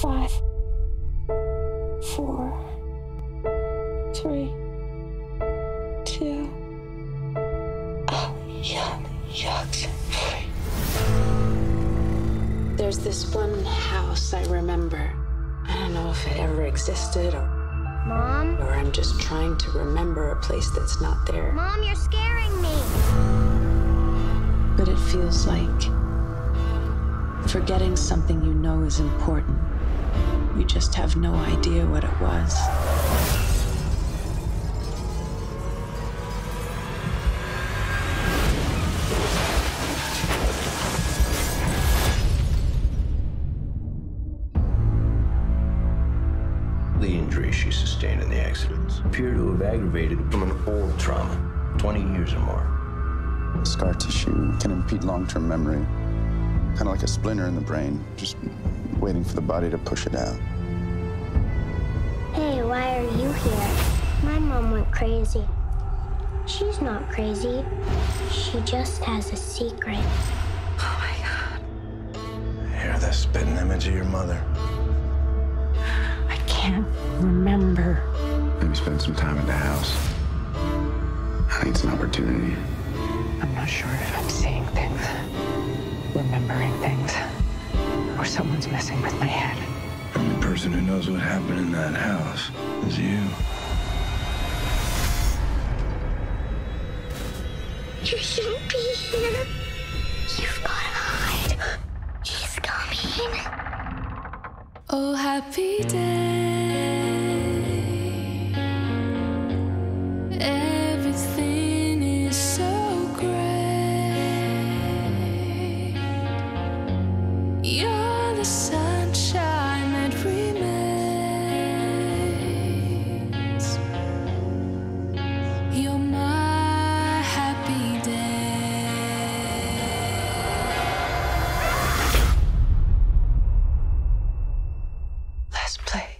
5, 4, 3, 2. Oh, yum, yucks and free. There's this one house I remember. I don't know if it ever existed or... Mom? Or I'm just trying to remember a place that's not there. Mom, you're scaring me. But it feels like forgetting something you know is important. You just have no idea what it was. The injuries she sustained in the accidents appear to have aggravated from an old trauma, 20 years or more. Scar tissue can impede long-term memory, kind of like a splinter in the brain, just waiting for the body to push it out. Hey, why are you here? My mom went crazy. She's not crazy. She just has a secret. Oh my God. I hear the spitting image of your mother. I can't remember. Maybe spend some time at the house. I think it's an opportunity. I'm not sure if I'm seeing things, remembering things, or someone's messing with my head. The only person who knows what happened in that house is you. You shouldn't be here. You've got to hide. He's coming. Oh, happy day. Everything is so great. You're the sunshine that remains. You're my happy day. Let's play.